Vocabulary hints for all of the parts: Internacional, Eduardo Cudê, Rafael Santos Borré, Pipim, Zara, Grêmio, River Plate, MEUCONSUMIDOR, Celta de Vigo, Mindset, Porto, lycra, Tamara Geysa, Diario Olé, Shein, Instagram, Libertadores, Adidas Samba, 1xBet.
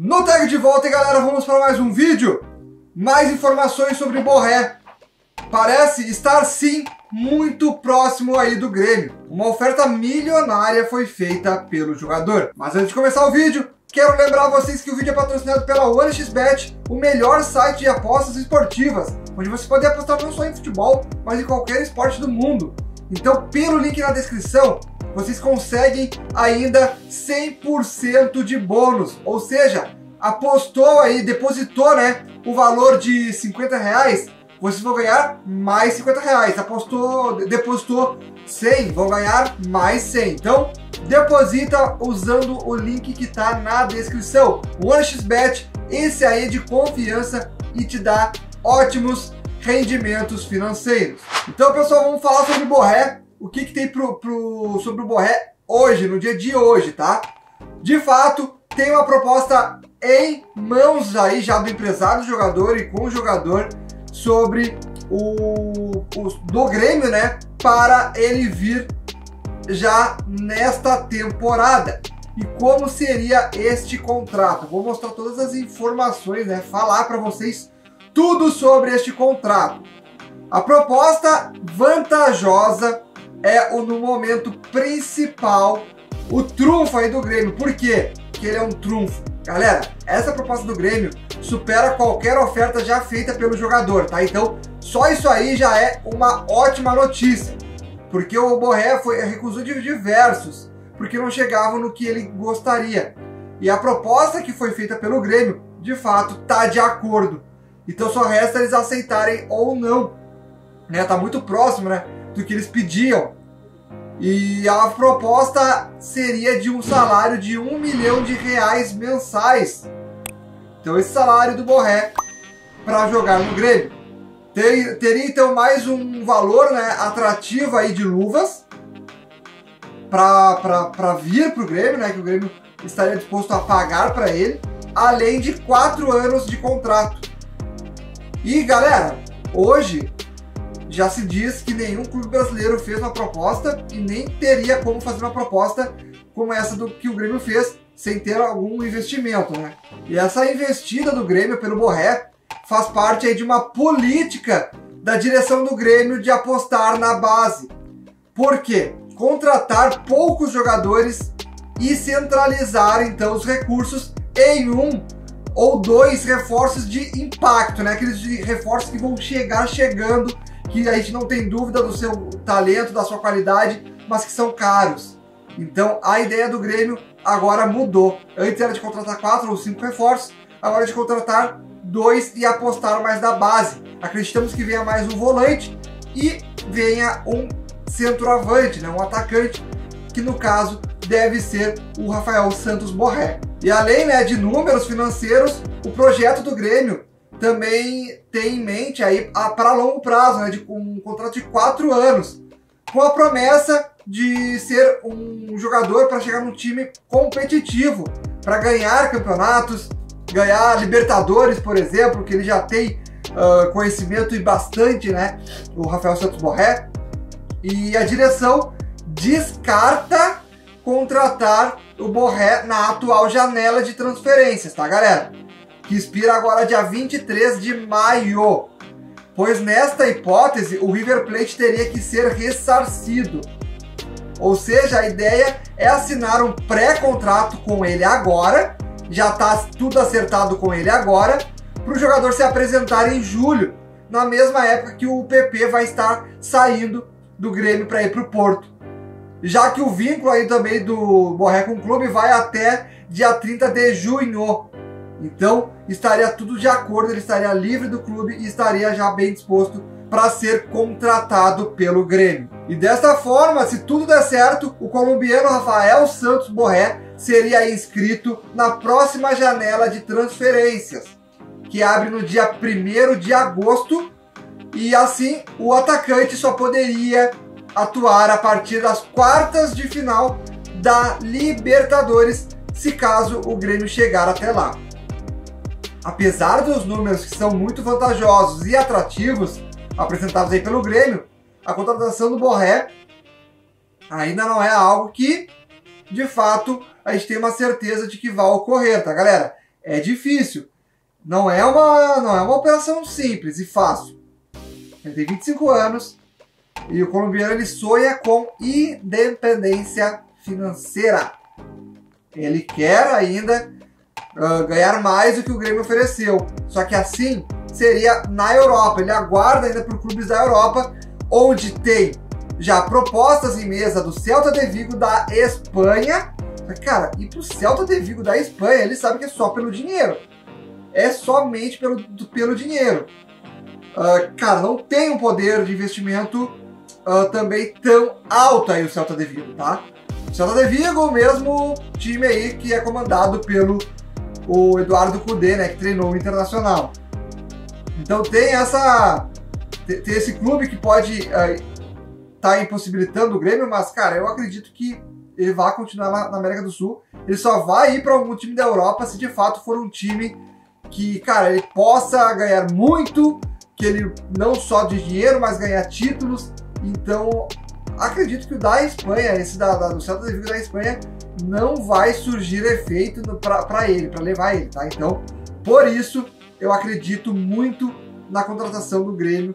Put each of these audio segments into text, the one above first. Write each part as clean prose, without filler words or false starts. No tag de volta, galera, vamos para mais um vídeo. Mais informações sobre Borré. Parece estar, sim, muito próximo aí do Grêmio. Uma oferta milionária foi feita pelo jogador. Mas antes de começar o vídeo, quero lembrar a vocês que o vídeo é patrocinado pela 1xBet, o melhor site de apostas esportivas, onde você pode apostar não só em futebol, mas em qualquer esporte do mundo. Então, pelo link na descrição, vocês conseguem ainda 100% de bônus. Ou seja, apostou aí, depositou, né, o valor de 50 reais, vocês vão ganhar mais 50 reais. Apostou, depositou 100, vão ganhar mais 100. Então, deposita usando o link que tá na descrição. O 1xBet, esse aí é de confiança e te dá ótimos rendimentos financeiros. Então, pessoal, vamos falar sobre Borré. O que que tem sobre o Borré hoje, no dia de hoje, tá? De fato, tem uma proposta em mãos aí já do empresário do jogador e com o jogador sobre do Grêmio, né? Para ele vir já nesta temporada. E como seria este contrato? Vou mostrar todas as informações, né? Falar para vocês tudo sobre este contrato. A proposta vantajosa é o, no momento principal, o trunfo aí do Grêmio. Por quê? Porque ele é um trunfo. Galera, essa proposta do Grêmio supera qualquer oferta já feita pelo jogador, tá? Então, só isso aí já é uma ótima notícia, porque o Borré recusou de diversos, porque não chegavam no que ele gostaria. E a proposta que foi feita pelo Grêmio, de fato, tá de acordo. Então só resta eles aceitarem ou não, né? Tá muito próximo, né, do que eles pediam. E a proposta seria de um salário de 1 milhão de reais mensais. Então esse salário do Borré para jogar no Grêmio. Teria então mais um valor, né, atrativo aí de luvas para vir pro Grêmio, né, que o Grêmio estaria disposto a pagar para ele, além de 4 anos de contrato. E galera, hoje já se diz que nenhum clube brasileiro fez uma proposta e nem teria como fazer uma proposta como essa do que o Grêmio fez sem ter algum investimento, né? E essa investida do Grêmio pelo Borré faz parte aí de uma política da direção do Grêmio de apostar na base. Por quê? Contratar poucos jogadores e centralizar então os recursos em um ou dois reforços de impacto, né? Aqueles reforços que vão chegando, que a gente não tem dúvida do seu talento, da sua qualidade, mas que são caros. Então a ideia do Grêmio agora mudou. Antes era de contratar 4 ou 5 reforços, agora é de contratar 2 e apostar mais na base. Acreditamos que venha mais um volante e venha um centroavante, né? Um atacante, que no caso deve ser o Rafael Santos Borré. E além, né, de números financeiros, o projeto do Grêmio também tem em mente aí para longo prazo, né, de um contrato de 4 anos, com a promessa de ser um jogador para chegar num time competitivo, para ganhar campeonatos, ganhar Libertadores, por exemplo, que ele já tem conhecimento e bastante, né, o Rafael Santos Borré. E a direção descarta contratar o Borré na atual janela de transferências, tá, galera? Que expira agora dia 23 de maio, pois nesta hipótese o River Plate teria que ser ressarcido. Ou seja, a ideia é assinar um pré-contrato com ele agora, já está tudo acertado com ele agora, para o jogador se apresentar em julho, na mesma época que o PP vai estar saindo do Grêmio para ir para o Porto. Já que o vínculo aí também do Borré com o clube vai até dia 30 de junho. Então estaria tudo de acordo, ele estaria livre do clube e estaria já bem disposto para ser contratado pelo Grêmio. E desta forma, se tudo der certo, o colombiano Rafael Santos Borré seria inscrito na próxima janela de transferências, que abre no dia 1º de agosto, e assim o atacante só poderia atuar a partir das quartas de final da Libertadores, se caso o Grêmio chegar até lá. Apesar dos números que são muito vantajosos e atrativos apresentados aí pelo Grêmio, a contratação do Borré ainda não é algo que, de fato, a gente tem uma certeza de que vai ocorrer, tá, galera? é difícil. Não é uma operação simples e fácil. Ele tem 25 anos e o colombiano ele sonha com independência financeira. Ele quer ainda ganhar mais do que o Grêmio ofereceu. Só que assim seria na Europa. Ele aguarda ainda por clubes da Europa, onde tem já propostas em mesa do Celta de Vigo da Espanha. Mas, cara, e pro Celta de Vigo da Espanha, ele sabe que é só pelo dinheiro. É somente pelo dinheiro. Cara, não tem um poder de investimento também tão alto aí o Celta de Vigo, tá? O Celta de Vigo, o mesmo time aí que é comandado pelo o Eduardo Cudê, né, que treinou o Internacional. Então tem esse clube que pode tá impossibilitando o Grêmio, mas, cara, eu acredito que ele vai continuar na América do Sul. Ele só vai ir para algum time da Europa se de fato for um time que, cara, ele possa ganhar muito, que ele não só de dinheiro, mas ganhar títulos. Então, acredito que o da Espanha, esse do Celta de Vigo da Espanha, não vai surgir efeito para ele, para levar ele, tá? Então, por isso, eu acredito muito na contratação do Grêmio,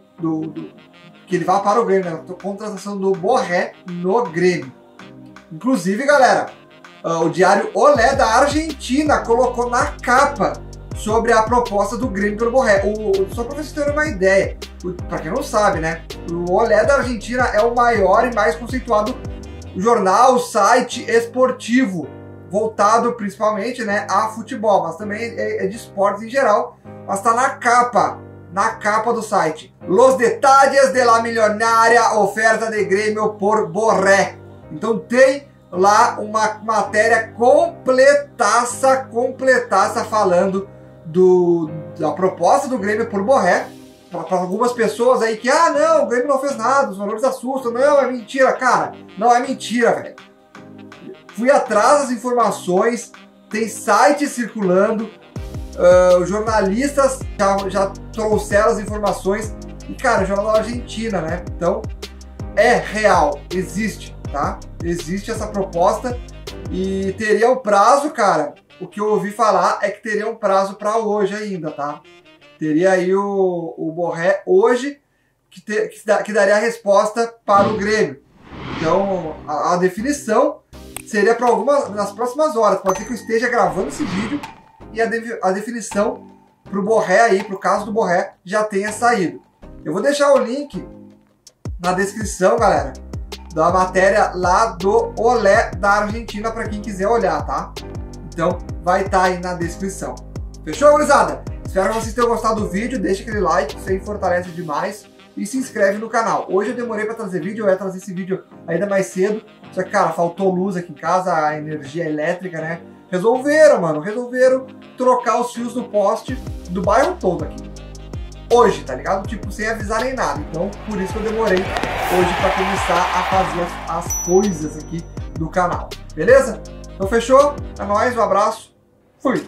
que ele vá para o Grêmio, né? Contratação do Borré no Grêmio. Inclusive, galera, o Diario Olé da Argentina colocou na capa sobre a proposta do Grêmio pelo Borré. Só para vocês terem uma ideia, para quem não sabe, né? O Olé da Argentina é o maior e mais conceituado jornal, site esportivo, voltado principalmente, né, a futebol, mas também é de esportes em geral, mas está na capa do site. Los detalles de la milionária oferta de Grêmio por Borré. Então tem lá uma matéria completaça falando da proposta do Grêmio por Borré. Para algumas pessoas aí que, não, o Grêmio não fez nada, os valores assustam. Não, é mentira, cara. Não é mentira, velho. Fui atrás das informações, tem sites circulando, jornalistas já trouxeram as informações. E, cara, o jornal da Argentina, né? Então, é real, existe, tá? Existe essa proposta e teria um prazo, cara. O que eu ouvi falar é que teria um prazo para hoje ainda, tá? Teria aí o Borré hoje que daria a resposta para o Grêmio. Então a definição seria para nas próximas horas. Pode ser que eu esteja gravando esse vídeo e a definição para o Borré aí, para o caso do Borré, já tenha saído. Eu vou deixar o link na descrição, galera, da matéria lá do Olé da Argentina para quem quiser olhar, tá? Então vai estar aí na descrição. Fechou, gurizada? Espero que vocês tenham gostado do vídeo, deixa aquele like, isso aí fortalece demais. E se inscreve no canal. Hoje eu demorei para trazer vídeo, eu ia trazer esse vídeo ainda mais cedo. Só que, cara, faltou luz aqui em casa, a energia elétrica, né? Resolveram, mano, trocar os fios do poste do bairro todo aqui. Hoje, tá ligado? Tipo, sem avisar nem nada. Então, por isso que eu demorei hoje para começar a fazer as coisas aqui do canal. Beleza? Então, fechou? É nóis, um abraço. Fui!